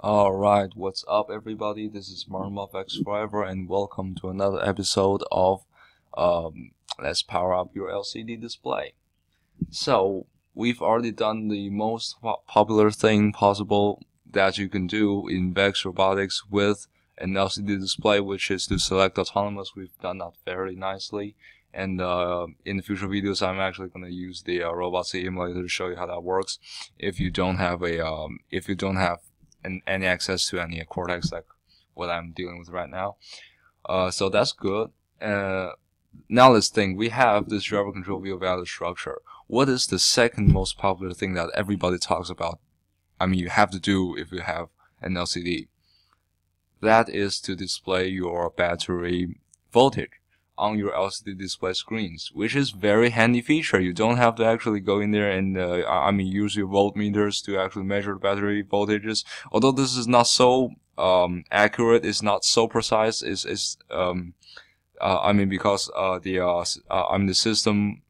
Alright, what's up everybody? This is MartinMaVEXForever and welcome to another episode of Let's Power Up Your LCD Display. So, we've already done the most popular thing possible that you can do in VEX Robotics with an LCD display, which is to select autonomous. We've done that very nicely. And in the future videos, I'm actually going to use the RoboC emulator to show you how that works. If you don't have a, any access to any Cortex like what I'm dealing with right now, so that's good. Now let's think. We have this driver control view value structure. What is the second most popular thing that everybody talks about? I mean, you have to do if you have an LCD. That is to display your battery voltage on your LCD display screens, which is very handy feature. You don't have to actually go in there and use your voltmeters to actually measure the battery voltages. Although this is not so accurate, it's not so precise. Because the system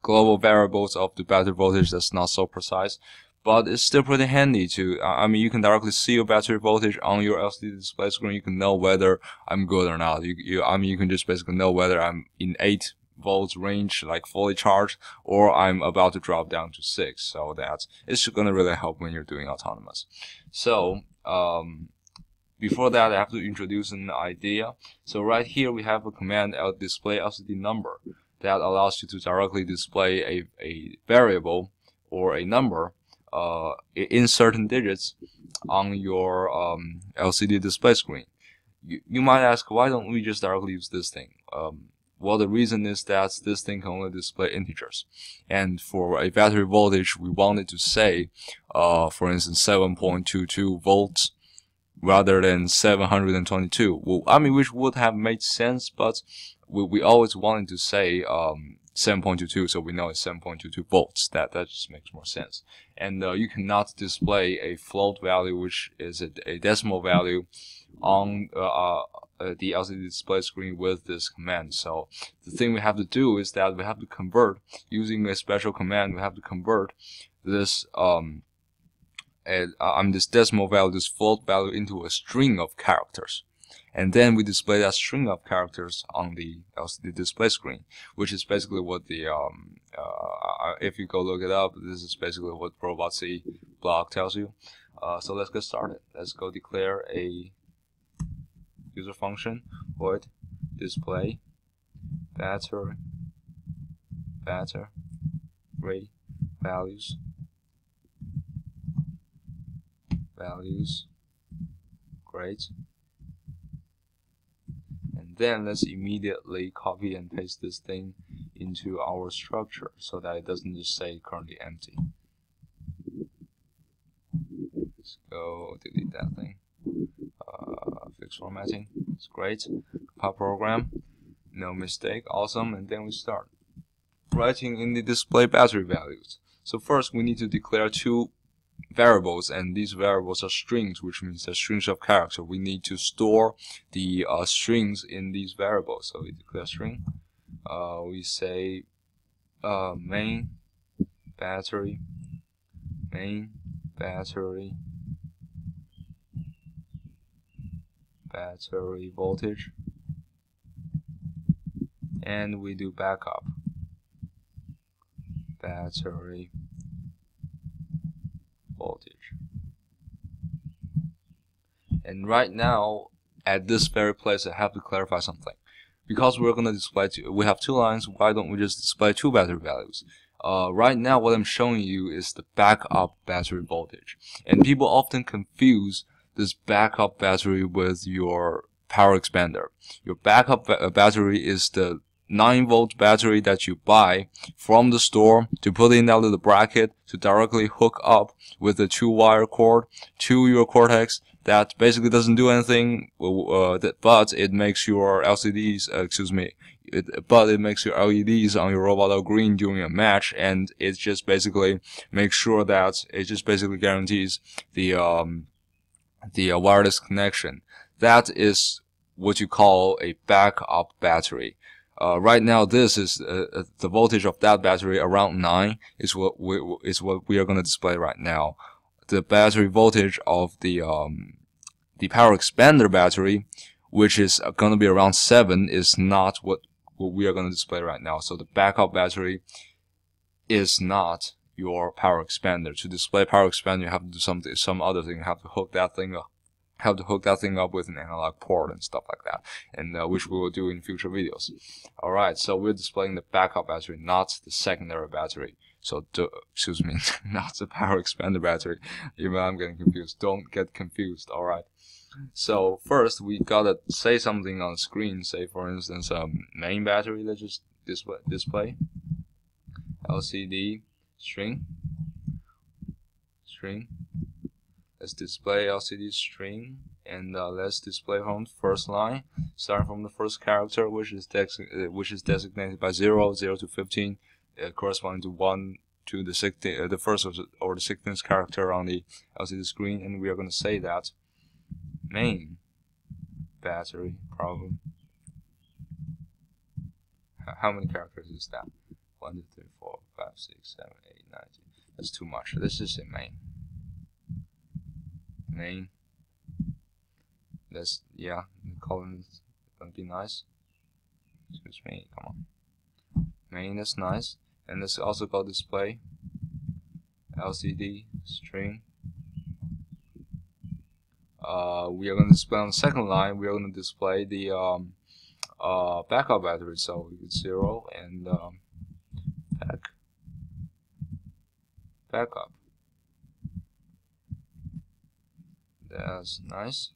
global variables of the battery voltage that's not so precise. But it's still pretty handy to, you can directly see your battery voltage on your LCD display screen. You can know whether I'm good or not. You can just basically know whether I'm in 8 volts range, like fully charged, or I'm about to drop down to 6. So it's going to really help when you're doing autonomous. So, before that, I have to introduce an idea. So right here, we have a command, display LCD number, that allows you to directly display a variable or a number in certain digits on your LCD display screen. You might ask, why don't we just directly use this thing? Well, the reason is that this thing can only display integers, and for a battery voltage we wanted to say, for instance, 7.22 volts rather than 722. Well, I mean, which would have made sense, but we always wanted to say 7.22, so we know it's 7.22 volts. That just makes more sense. And you cannot display a float value, which is a decimal value, on the LCD display screen with this command. So the thing we have to do is that we have to convert, using a special command, we have to convert this this decimal value, this float value, into a string of characters. And then we display that string of characters on the LCD display screen, which is basically what the if you go look it up, this is basically what RoboC blog tells you. So let's get started. Let's go declare a user function, void display battery values great. Then let's immediately copy and paste this thing into our structure so that it doesn't just say currently empty. Let's go delete that thing. Fix formatting. It's great. Compile program. No mistake. Awesome. And then we start writing in the display battery values. So first we need to declare two variables, and these variables are strings, which means they're strings of character. We need to store the strings in these variables. So we declare string, we say main battery voltage, and we do backup battery voltage. And right now, at this very place, I have to clarify something. Because we're going to display we have two lines, why don't we just display two battery values? Right now, what I'm showing you is the backup battery voltage. And people often confuse this backup battery with your power expander. Your backup battery is the 9-volt battery that you buy from the store to put in that little bracket to directly hook up with a 2-wire cord to your Cortex. That basically doesn't do anything, but it makes your LCDs, it makes your LEDs on your robot green during a match, and it just basically makes sure that it just basically guarantees the wireless connection. That is what you call a backup battery. Right now, this is the voltage of that battery around 9 is what we are going to display right now. the battery voltage of the power expander battery, which is going to be around 7, is not what we are going to display right now. So the backup battery is not your power expander. To display power expander, you have to do some other thing. You have to hook that thing up. Have to hook that thing up with an analog port and stuff like that, and which we will do in future videos. All right, so we're displaying the backup battery, not the secondary battery. So, excuse me, not the power expander battery. Even I'm getting confused. Don't get confused. All right. So first, we gotta say something on screen. Say, for instance, main battery. Let's just display LCD string. Let's display LCD string, and let's display home first line, starting from the first character, which is designated by 0 to 15, corresponding to 1 to the 16th, the first or the 16th character on the LCD screen, and we are going to say that main battery problem. How many characters is that? 1, 2, 3, 4, 5, 6, 7, 8, 9, 10. That's too much. Let's just say main. Name. That's, yeah, the column is gonna be nice. Excuse me, come on. Main, that's nice. And let's also go display LCD string. We are gonna display on the second line. We are gonna display the backup battery. So it's 0 and backup. That's nice.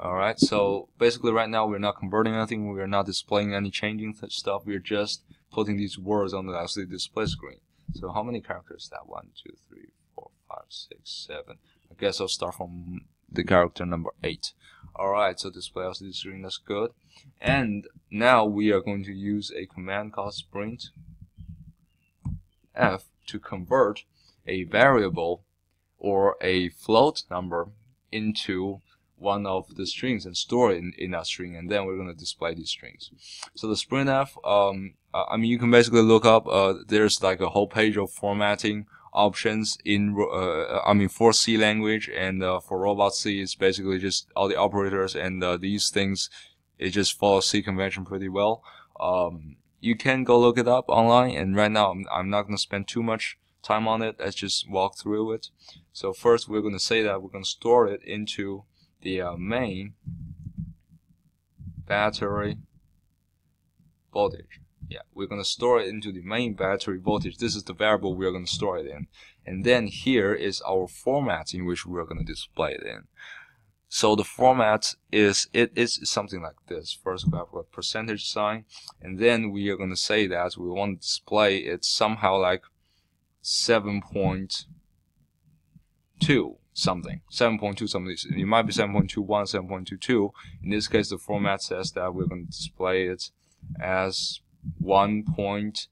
Alright, so basically right now we're not converting anything, we're not displaying any changing stuff, we're just putting these words on the LCD display screen. So how many characters is that? 1, 2, 3, 4, 5, 6, 7. I guess I'll start from the character number 8. Alright, so display LCD screen, that's good. And now we are going to use a command called sprint F to convert a variable or a float number into one of the strings and store it in that string, and then we're going to display these strings. So the sprintf, I mean, you can basically look up, there's like a whole page of formatting options in, I mean, for C language, and for RoboC, it's basically just all the operators, and these things, it just follows C convention pretty well. You can go look it up online, and right now I'm not going to spend too much time on it. Let's just walk through it. So first we're going to say that we're going to store it into the main battery voltage. Yeah, we're going to store it into the main battery voltage. This is the variable we're going to store it in. And then here is our format in which we're going to display it in. So the format is, it is something like this. First we have a percentage sign, and then we are going to say that we want to display it somehow like 7.2 something, 7.2 something. It might be 7.21, 7.22. In this case, the format says that we're going to display it as 1.2f.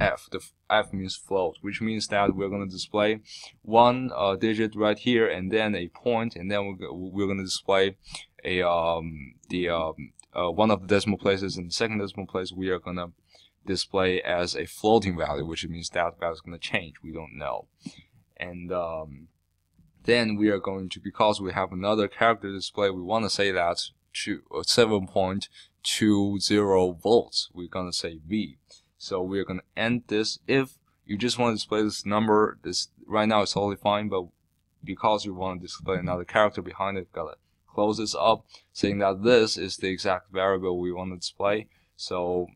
The f means float, which means that we're going to display one digit right here, and then a point, and then we're going to display a one of the decimal places, and the second decimal place we are going to display as a floating value, which means that value is going to change. We don't know. And then we are going to, because we have another character display, we want to say that 7.20 volts. We're going to say V. So we're going to end this. If you just want to display this number, this right now is totally fine, but because you want to display another character behind it, got to close this up, saying that this is the exact variable we want to display. So,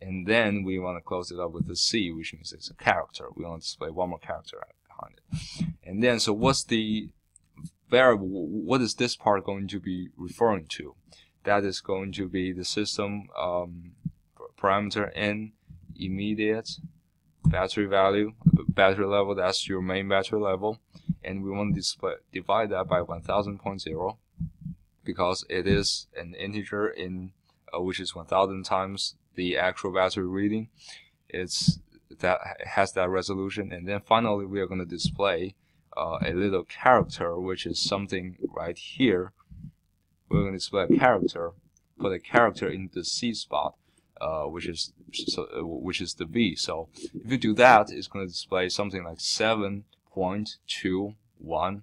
and then we want to close it up with a C, which means it's a character. We want to display one more character right behind it. And then, so what's the variable? What is this part going to be referring to? That is going to be the system parameter in immediate battery value, battery level. That's your main battery level, and we want to display, divide that by 1000.0 because it is an integer in which is 1000 times the actual battery reading. It's that has that resolution. And then finally we are going to display a little character, which is something right here. We're going to display a character, put a character in the C spot. which is the V. So if you do that, it's going to display something like 7.21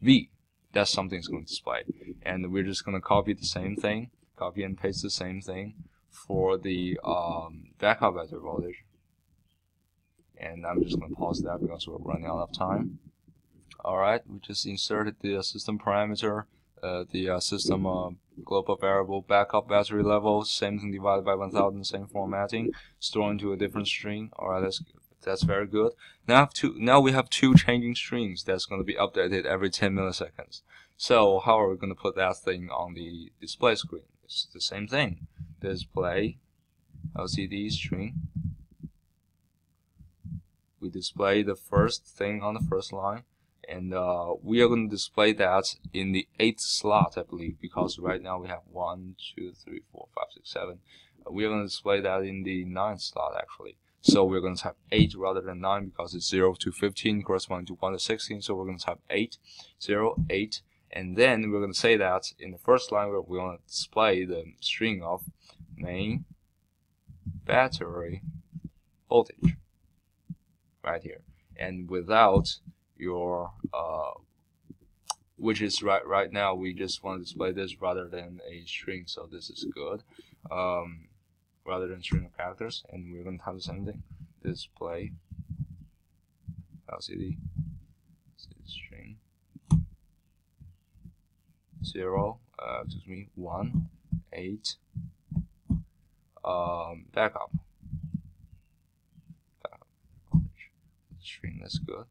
V. That's something it's going to display. And we're just going to copy the same thing, copy and paste the same thing for the backup vector voltage. And I'm just going to pause that because we're running out of time. Alright, we just inserted the system parameter, the system global variable, backup battery level, same thing divided by 1000, same formatting, stored into a different string. Alright, that's very good. Now we have two changing strings that's going to be updated every 10 milliseconds. So how are we going to put that thing on the display screen? It's the same thing. Display LCD string. We display the first thing on the first line, and we are going to display that in the 8th slot, I believe, because right now we have 1, 2, 3, 4, 5, 6, 7. We are going to display that in the 9th slot, actually. So we're going to type 8 rather than 9 because it's 0 to 15 corresponding to 1 to 16. So we're going to type 8, 0, 8. And then we're going to say that in the first line we want to display the string of main battery voltage. Right here, and without your which is right now we just want to display this rather than a string, so this is good, rather than string of characters, and we're going to have the same thing, display LCD string 1 8 backup. String, that's good,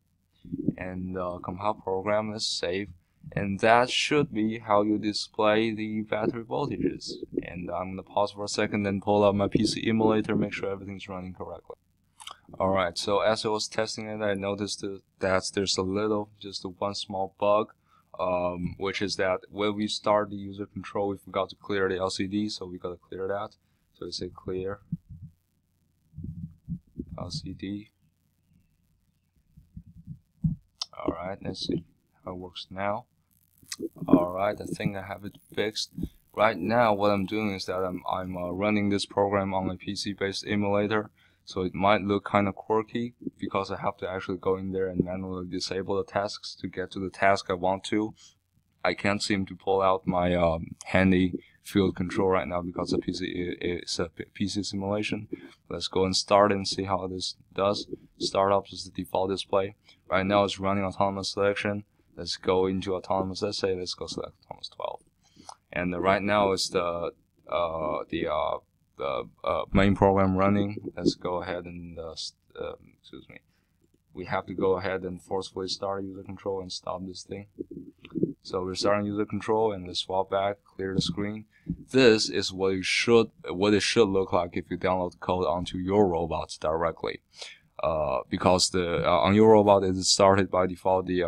and compile program, let's save, and that should be how you display the battery voltages. And I'm gonna pause for a second and pull out my PC emulator, make sure everything's running correctly. Alright, so as I was testing it, I noticed that there's just one small bug, which is that when we start the user control, we forgot to clear the LCD, so we gotta clear that. So we say clear LCD. Alright, let's see how it works now. Alright, I think I have it fixed. Right now what I'm doing is that I'm running this program on a PC based emulator, so it might look kind of quirky because I have to actually go in there and manually disable the tasks to get to the task I want to. I can't seem to pull out my handy field control right now because the PC is a PC simulation. Let's go and start and see how this does. Startups is the default display. Right now it's running autonomous selection. Let's go into autonomous. Let's say let's go select autonomous 12. And right now it's the main program running. Let's go ahead and excuse me. We have to go ahead and forcefully start user control and stop this thing. So we're starting user control, and let's swap back, clear the screen. This is what it should look like if you download code onto your robot directly. Because on your robot it is started by default the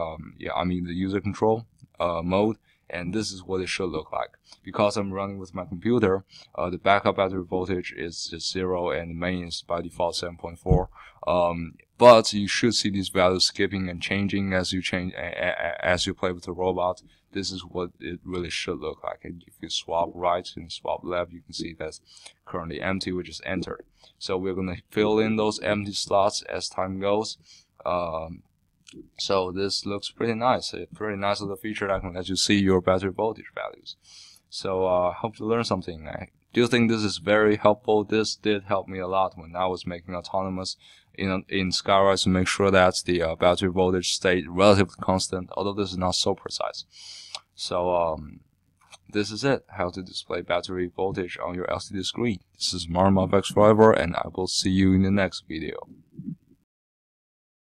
user control mode, and this is what it should look like. Because I'm running with my computer, the backup battery voltage is just 0 and the main is by default 7.4. But you should see these values skipping and changing as you play with the robot. This is what it really should look like. And if you swap right and swap left, you can see that's currently empty, which is entered. So we're going to fill in those empty slots as time goes. So this looks pretty nice. It's pretty nice little feature that can let you see your battery voltage values. So I hope you learned something. I do think this is very helpful. This did help me a lot when I was making autonomous in Skyrise to make sure that the battery voltage stayed relatively constant, although this is not so precise. So this is it, how to display battery voltage on your LCD screen. This is MartinMaVEXForever, and I will see you in the next video.